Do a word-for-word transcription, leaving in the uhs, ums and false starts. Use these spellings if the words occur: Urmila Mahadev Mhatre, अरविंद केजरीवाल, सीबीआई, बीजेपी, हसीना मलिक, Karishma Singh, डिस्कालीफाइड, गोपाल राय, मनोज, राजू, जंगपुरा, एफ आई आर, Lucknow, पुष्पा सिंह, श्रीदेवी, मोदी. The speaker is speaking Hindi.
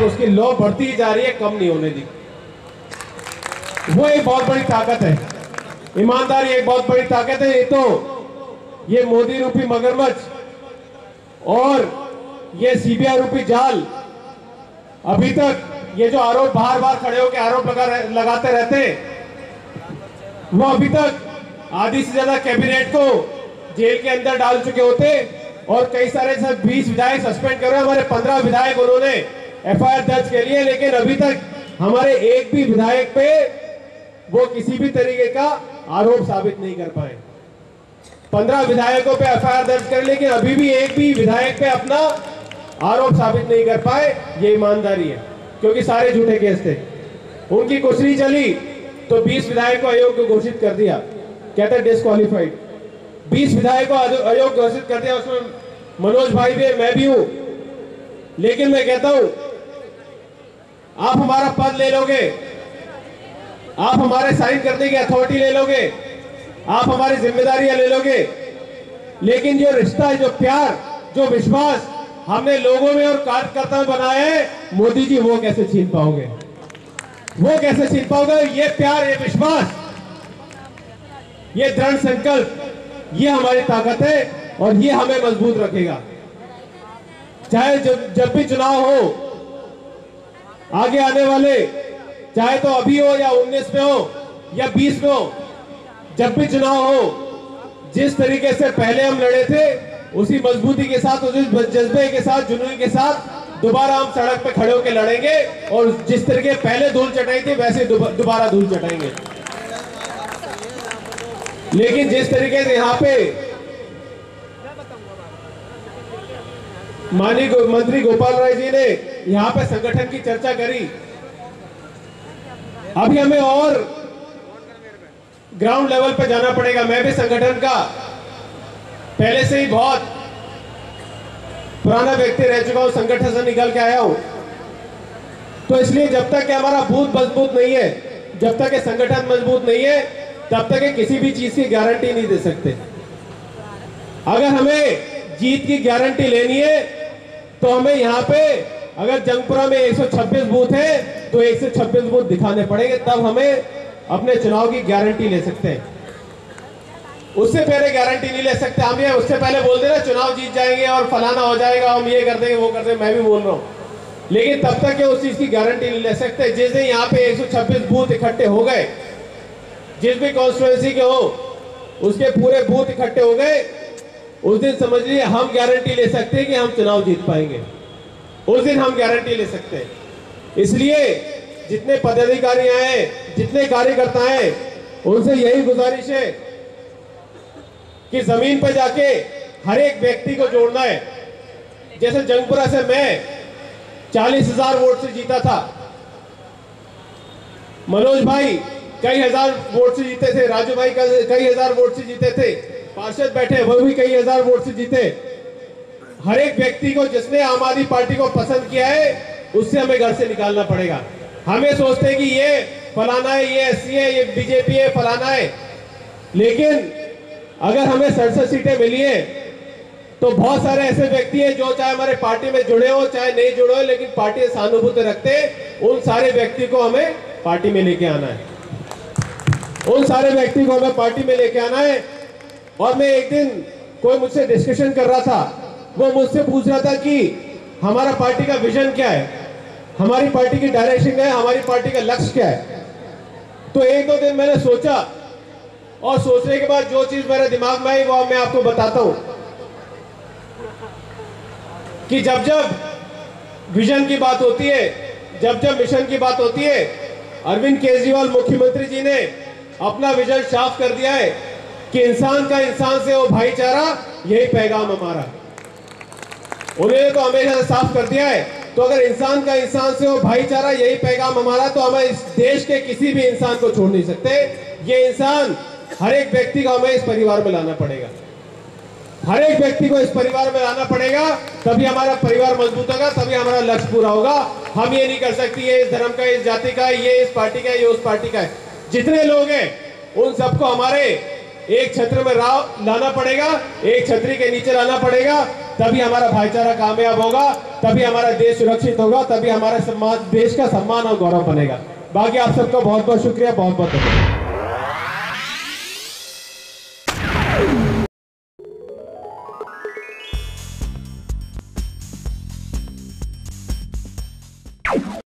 है, उसकी लौ बढ़ती ही जा रही है, कम नहीं होने दी। वो एक बहुत बड़ी ताकत है, ईमानदारी एक बहुत बड़ी ताकत है। ये तो ये मोदी रूपी मगरमच्छ और ये सीबीआई रूपी जाल, अभी तक ये जो आरोप बार बार खड़े होकर आरोप लगा रह, लगाते रहते, वो अभी तक आधी से ज्यादा कैबिनेट को जेल के अंदर डाल चुके होते और कई सारे सब बीस विधायक सस्पेंड कर रहे, हमारे पंद्रह विधायक उन्होंने एफ आई आर दर्ज के लिए, लेकिन अभी तक हमारे एक भी विधायक पे वो किसी भी तरीके का आरोप साबित नहीं कर पाए। पंद्रह विधायकों पे एफ आई आर दर्ज कर, लेकिन अभी भी एक भी विधायक पे अपना आरोप साबित नहीं कर पाए। ये ईमानदारी है, क्योंकि सारे झूठे केस थे। उनकी कुछ नहीं चली तो बीस विधायक को अयोग्य घोषित कर दिया, कहते हैं डिस्कालीफाइड। बीस विधायक को अयोग्य घोषित कर दिया, उसमें मनोज भाई भी, मैं भी हूं। लेकिन मैं कहता हूं, आप हमारा पद ले लोगे, आप हमारे साइन करने की अथॉरिटी ले लोगे, आप हमारी जिम्मेदारियां ले लोगे, लेकिन जो रिश्ता, जो प्यार, जो विश्वास हमने लोगों में और कार्यकर्ताओं बनाया है, मोदी जी वो कैसे छीन पाओगे? वो कैसे छीन पाओगे? ये प्यार, ये विश्वास, ये दृढ़ संकल्प, ये हमारी ताकत है और ये हमें मजबूत रखेगा। चाहे जब, जब भी चुनाव हो आगे आने वाले, चाहे तो अभी हो या उन्नीस में हो या बीस में हो, जब भी चुनाव हो, जिस तरीके से पहले हम लड़े थे उसी मजबूती के साथ, उसी जज्बे के साथ, जुनून के साथ दोबारा हम सड़क पे खड़े होकर लड़ेंगे और जिस तरीके पहले धूल चटाई थी वैसे दोबारा धूल चटाएंगे। लेकिन जिस तरीके से यहाँ पे माननीय मंत्री गोपाल राय जी ने यहाँ पे संगठन की चर्चा करी, अभी हमें और ग्राउंड लेवल पे जाना पड़ेगा। मैं भी संगठन का पहले से ही बहुत पुराना व्यक्ति रह चुका हूं, संगठन से निकल के आया हूं, तो इसलिए जब तक हमारा बूथ मजबूत नहीं है, जब तक ये संगठन मजबूत नहीं है, तब तक ये किसी भी चीज की गारंटी नहीं दे सकते। अगर हमें जीत की गारंटी लेनी है तो हमें यहाँ पे, अगर जंगपुरा में एक सौ छब्बीस बूथ है तो एक सौ छब्बीस बूथ दिखाने पड़ेंगे, तब हमें अपने चुनाव की गारंटी ले सकते हैं। उससे पहले गारंटी नहीं ले सकते हम। ये उससे पहले बोल देना चुनाव जीत जाएंगे और फलाना हो जाएगा, हम ये कर देंगे, वो कर देंगे, मैं भी बोल रहा हूँ, लेकिन तब तक ये उस चीज की गारंटी नहीं ले सकते। जिस दिन यहाँ पे एक सौ छब्बीस बूथ इकट्ठे हो गए, जिस भी कॉन्स्टिट्यूएंसी के हो उसके पूरे बूथ इकट्ठे हो गए, उस दिन समझ लीजिए हम गारंटी ले सकते हैं कि हम चुनाव जीत पाएंगे। उस दिन हम गारंटी ले सकते हैं। इसलिए जितने पदाधिकारी आए, जितने कार्यकर्ता हैं, उनसे यही गुजारिश है कि जमीन पर जाके हर एक व्यक्ति को जोड़ना है। जैसे जंगपुरा से मैं चालीस हजार वोट से जीता था, मनोज भाई कई हजार वोट से जीते थे, राजू भाई कई हजार वोट से जीते थे, पार्षद बैठे वो भी कई हजार वोट से जीते। हर एक व्यक्ति को जिसने आम आदमी पार्टी को पसंद किया है उससे हमें घर से निकालना पड़ेगा। हमें सोचते हैं कि ये फलाना है, ये एस सी है, ये बीजेपी है, फलाना है, लेकिन अगर हमें सड़सठ सीटें मिली है तो बहुत सारे ऐसे व्यक्ति हैं जो चाहे हमारे पार्टी में जुड़े हो चाहे नहीं जुड़े हो, लेकिन पार्टी सहानुभूति रखते हैं। उन सारे व्यक्ति को हमें पार्टी में लेके आना है, उन सारे व्यक्ति को हमें पार्टी में लेके आना है। और मैं एक दिन, कोई मुझसे डिस्कशन कर रहा था, वो मुझसे पूछ रहा था कि हमारा पार्टी का विजन क्या है, हमारी पार्टी की डायरेक्शन क्या है, हमारी पार्टी का लक्ष्य क्या है। तो एक दो दिन मैंने सोचा और सोचने के बाद जो चीज मेरे दिमाग में आई वो मैं आपको बताता हूं कि जब जब विजन की बात होती है, जब जब मिशन की बात होती है, अरविंद केजरीवाल मुख्यमंत्री जी ने अपना विजन साफ कर दिया है कि इंसान का इंसान से वो भाईचारा, यही पैगाम हमारा। उन्होंने तो हमेशा से साफ कर दिया है, तो अगर इंसान का इंसान से वो भाईचारा, यही पैगाम हमारा, तो हम इस देश के किसी भी इंसान को छोड़ नहीं सकते। ये इंसान हर एक व्यक्ति को हमें इस परिवार में लाना पड़ेगा, हर एक व्यक्ति को इस परिवार में लाना पड़ेगा, तभी हमारा परिवार मजबूत होगा, तभी हमारा लक्ष्य पूरा होगा। हम ये नहीं कर सकते ये इस धर्म का, इस जाति का, ये इस पार्टी का, ये उस पार्टी का है। जितने लोग हैं उन सबको हमारे एक छत्र में लाना पड़ेगा, एक छतरी के नीचे लाना पड़ेगा, तभी हमारा भाईचारा कामयाब होगा, तभी हमारा देश सुरक्षित होगा, तभी हमारा समाज, देश का सम्मान और गौरव बनेगा। बाकी आप सबको बहुत बहुत शुक्रिया, बहुत बहुत धन्यवाद।